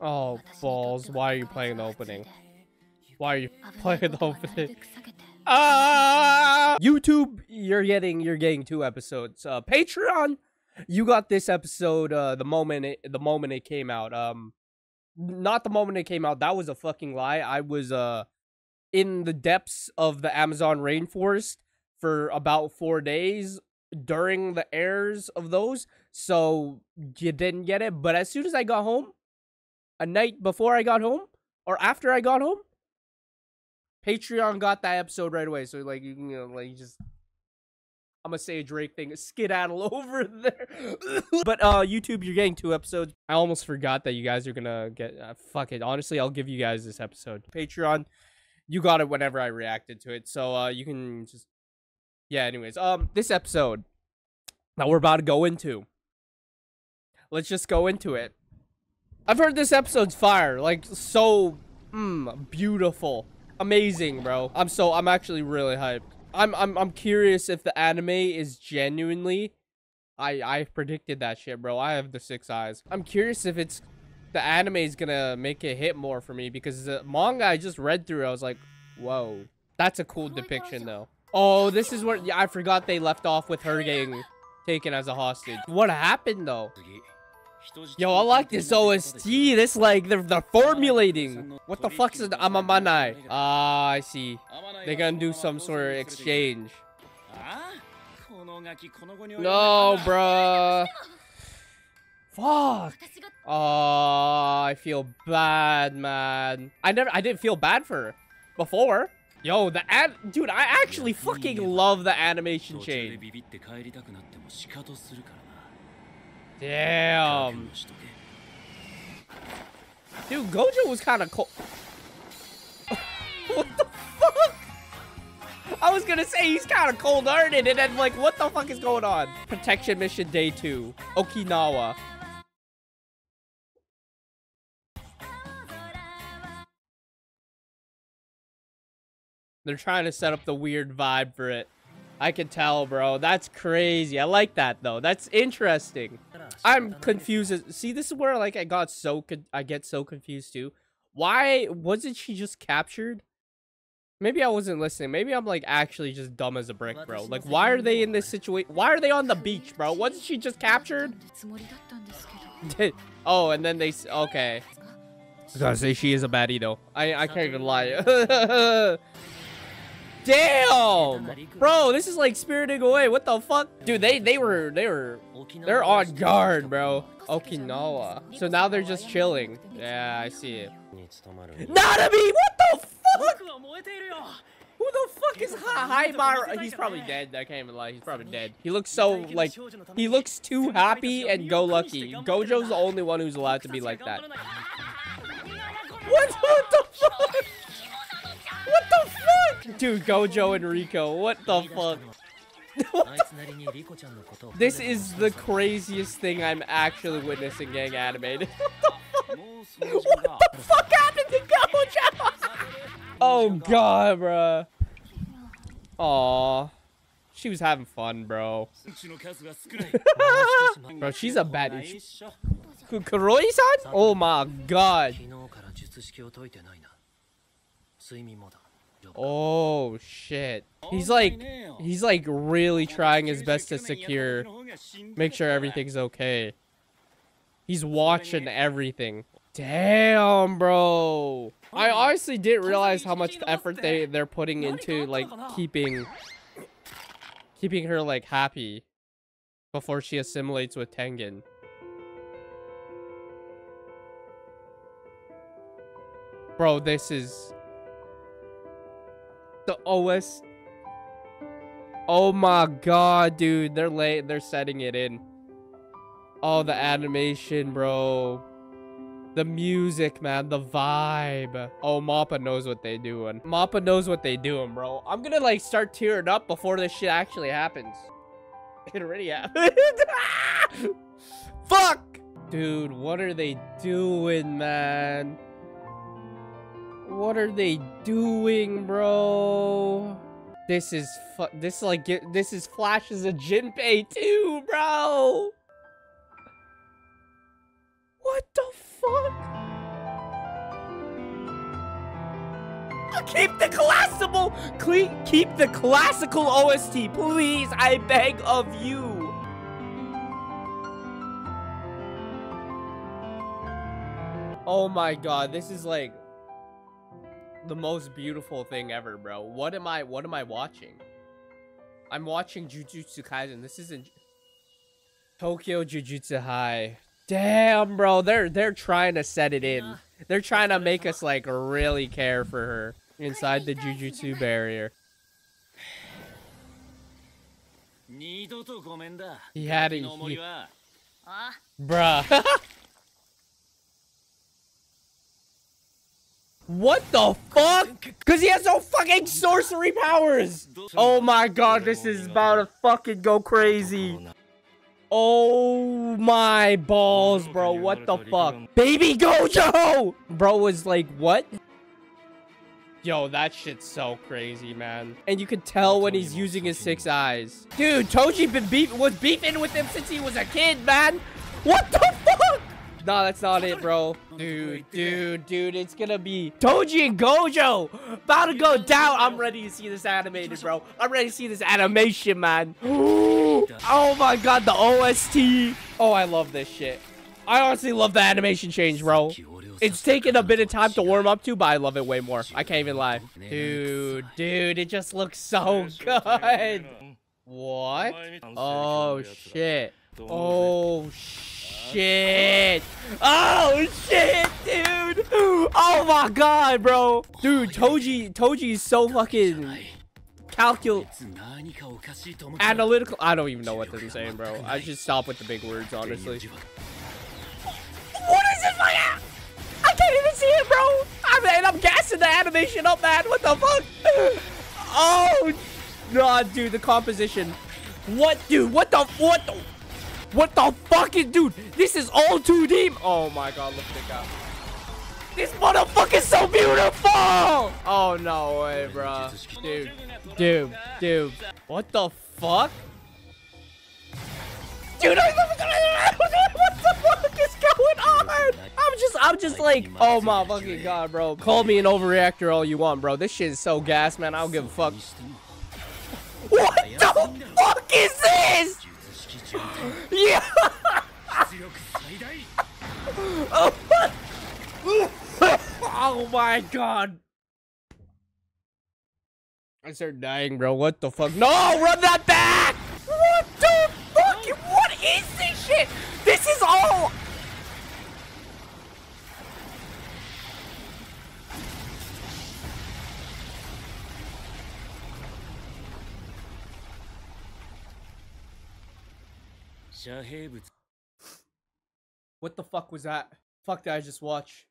Oh, balls. Why are you playing the opening? Why are you playing the opening? YouTube, you're getting 2 episodes. Patreon, you got this episode the moment it came out. Not the moment it came out. That was a fucking lie. I was in the depths of the Amazon rainforest for about 4 days during the airs of those, so you didn't get it. But as soon as I got home, a night before I got home or after I got home, Patreon got that episode right away. So like, you know, like, just, I'm gonna say a Drake thing, skedaddle over there. But YouTube, you're getting 2 episodes. I almost forgot that you guys are gonna get. Fuck it. Honestly, I'll give you guys this episode. Patreon, you got it whenever I reacted to it, so you can just. Yeah. Anyways, this episode that we're about to go into. Let's just go into it. I've heard this episode's fire. Like, so beautiful. Amazing, bro. I'm actually really hyped. I'm curious if the anime is genuinely, I predicted that shit, bro. I have the 6 eyes. I'm curious if it's, the anime is gonna make it hit more for me, because the manga I just read through, I was like, whoa, that's a cool depiction though. Oh, this is what, yeah, I forgot they left off with her getting taken as a hostage. What happened though? Yo, I like this OST. This, like, they're formulating. What the fuck's an Amamanai? Ah, I see. They're gonna do some sort of exchange. No, bruh. Fuck. Oh, I feel bad, man. I didn't feel bad for her before. Yo, dude, I actually fucking love the animation change. Damn. Dude, Gojo was kind of cold. What the fuck? I was gonna say he's kind of cold-hearted, and then, like, what the fuck is going on? Protection mission day 2. Okinawa. They're trying to set up the weird vibe for it. I can tell, bro. That's crazy. I like that though. That's interesting. I'm confused. See, this is where, like, I get so confused too. Why wasn't she just captured? Maybe I wasn't listening. Maybe I'm, like, actually just dumb as a brick, bro. Like, why are they in this situation? Why are they on the beach, bro? Wasn't she just captured? Oh, and then they okay. I gotta say, she is a baddie though. I can't even lie. Damn, bro, this is like spiriting away. What the fuck, dude? They're on guard, bro. Okinawa. So now they're just chilling. Yeah, I see it. Nanami, what the fuck? Who the fuck is Haimaru? He's probably dead. I can't even lie. He's probably dead. He looks so, like, he looks too happy and go lucky. Gojo's the only one who's allowed to be like that. What the fuck? What the fuck? Dude, Gojo and Riko, what the fuck? This is the craziest thing I'm actually witnessing getting animated. What the fuck happened to Gojo? Oh god, bruh. Aww. She was having fun, bro. Bro, she's a baddie. Kuroi-san? Oh my god. Oh shit, he's like really trying his best to make sure everything's okay. He's watching everything. Damn, bro, I honestly didn't realize how much effort they're putting into, like, keeping her, like, happy before she assimilates with Tengen. Bro, this is the OS. Oh my god, dude, they're late. They're setting it in. Oh, the animation, bro. The music, man. The vibe. Oh, Mappa knows what they doing. Mappa knows what they doing, bro. I'm gonna, like, start tearing up before this shit actually happens. It already happened. Fuck, dude. What are they doing, man? What are they doing, bro? This is flashes of Jinpei too, bro. What the fuck? Keep the classical OST, please, I beg of you. Oh my god, this is like the most beautiful thing ever, bro. What am I watching? I'm watching Jujutsu Kaisen. This isn't Tokyo Jujutsu High. Damn, bro. They're trying to set it in. They're trying to make us like really care for her inside the Jujutsu barrier. He had it. Bruh. What the fuck? Because he has no fucking sorcery powers. Oh my god, this is about to fucking go crazy. Oh my balls, bro. What the fuck? Baby Gojo! Bro was like, what? Yo, that shit's so crazy, man. And you can tell when he's using his six eyes. Dude, Toji was beefing with him since he was a kid, man. What the fuck? Nah, that's not it, bro. Dude, it's gonna be Toji and Gojo about to go down. I'm ready to see this animated, bro. I'm ready to see this animation, man. Ooh. Oh my god, the OST. Oh, I love this shit. I honestly love the animation change, bro. It's taken a bit of time to warm up to, but I love it way more. I can't even lie. Dude, it just looks so good. What? Oh, shit. Oh, shit. Oh, shit, dude. Oh, my God, bro. Dude, Toji is so fucking analytical. I don't even know what they're saying, bro. I should stop with the big words, honestly. What is this? I can't even see it, bro. I'm gassing the animation up, man. What the fuck? Oh, God, dude, the composition. What, dude? What the fuck is, dude? This is all 2D. Oh my god, look at this guy. This motherfucker is so beautiful. Oh no way, bro. Dude. What the fuck? Dude, what the fuck is going on? I'm just like, oh my fucking god, bro. Call me an overreactor all you want, bro. This shit is so gas, man. I don't give a fuck. What the fuck is this? Yeah. Oh my god. I started dying, bro. What the fuck? No, run that back. What the fuck? What is this shit? This is all. What the fuck was that? Fuck did I just watch?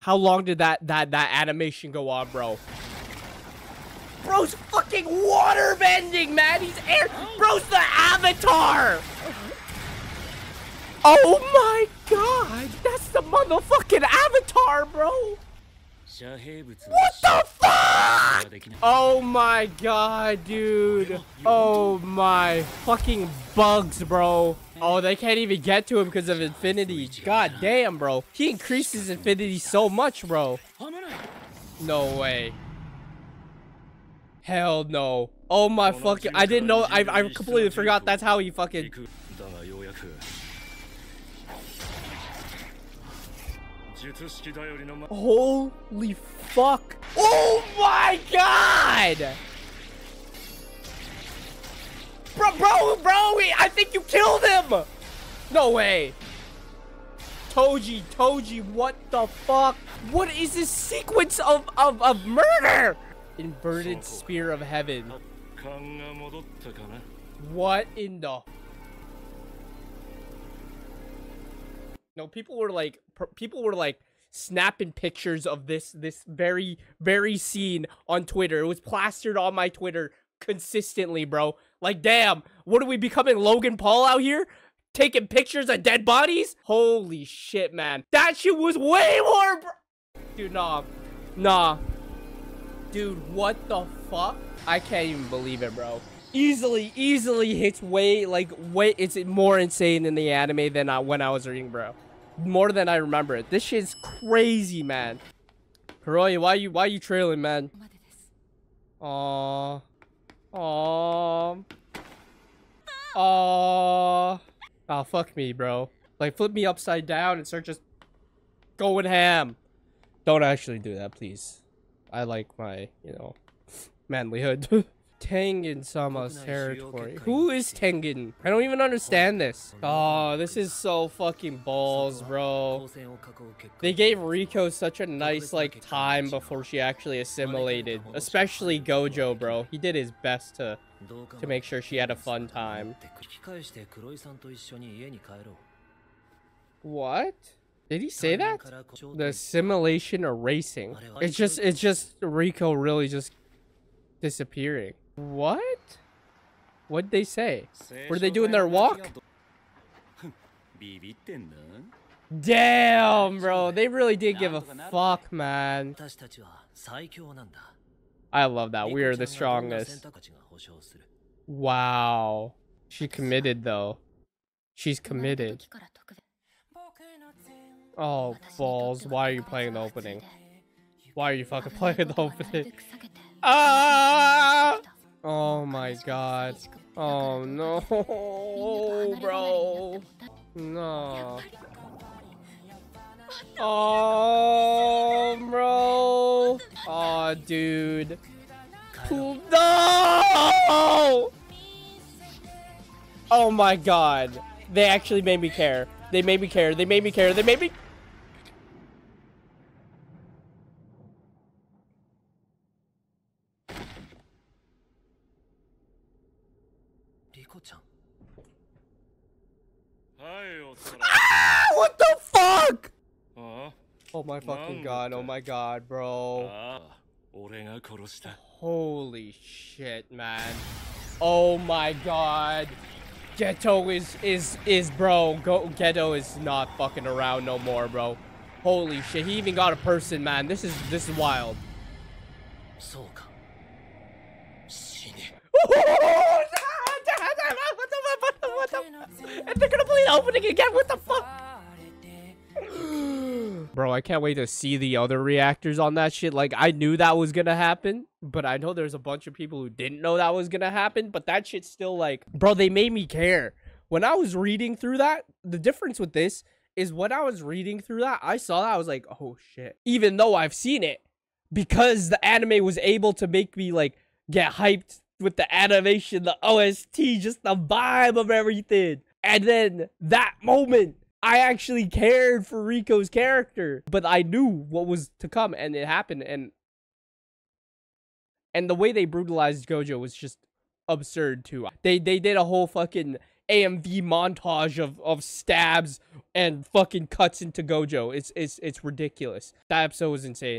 How long did that animation go on, bro? Bro's fucking water bending, man. He's air. Bro's the Avatar. Oh my god, that's the motherfucking Avatar, bro. What the fuck? Oh my god, dude. Oh my fucking bugs, bro. Oh, they can't even get to him because of infinity. God damn, bro. He increases infinity so much, bro. No way. Hell no. Oh my fucking. I didn't know. I completely forgot that's how he fucking. Holy fuck. Oh my god! Bro, I think you killed him! No way. Toji, what the fuck? What is this sequence of murder? Inverted Spear of Heaven. What in the... No, people were like snapping pictures of this very, very scene on Twitter. It was plastered on my Twitter consistently, bro. Like, damn, what are we becoming, Logan Paul out here? Taking pictures of dead bodies? Holy shit, man. That shit was way more, bro. Dude, nah. Dude, what the fuck? I can't even believe it, bro. Easily hits way, like, way, it's more insane in the anime than when I was reading, bro. More than I remember it. This shit's crazy, man. Kuroi, why you trailing, man? Aww. Aww. Aww. Oh, fuck me, bro. Like, flip me upside down and start just going ham. Don't actually do that, please. I like my, you know, manlyhood. Tengen-sama's territory. Who is Tengen? I don't even understand this. Oh, this is so fucking balls, bro. They gave Riko such a nice, like, time before she actually assimilated. Especially Gojo, bro. He did his best to make sure she had a fun time. What? Did he say that? The assimilation erasing. It's just Riko really just disappearing. What? What'd they say? Were they doing their walk? Damn, bro. They really did give a fuck, man. I love that. We are the strongest. Wow. She committed, though. She's committed. Oh, balls. Why are you playing the opening? Why are you fucking playing the opening? Ah! Oh my god. Oh no, bro. No. Oh, bro. Oh, dude. No! Oh my god. They actually made me care. They made me care. They made me care. They made me... Ah, what the fuck? Oh my fucking god, oh my god, bro. Holy shit, man. Oh my god. Geto is bro. Geto is not fucking around no more, bro. Holy shit, he even got a person, man. This is wild. And they're gonna play the opening again. What the fuck? Bro, I can't wait to see the other reactors on that shit. Like, I knew that was gonna happen, but I know there's a bunch of people who didn't know that was gonna happen, but that shit's still like, bro, they made me care. When I was reading through that, the difference with this is when I was reading through that, I saw that, I was like, oh shit. Even though I've seen it, because the anime was able to make me like get hyped with the animation, the OST, just the vibe of everything. And then that moment, I actually cared for Riko's character, but I knew what was to come, and it happened. And the way they brutalized Gojo was just absurd too. They did a whole fucking AMV montage of stabs and fucking cuts into Gojo. It's ridiculous. That episode was insane.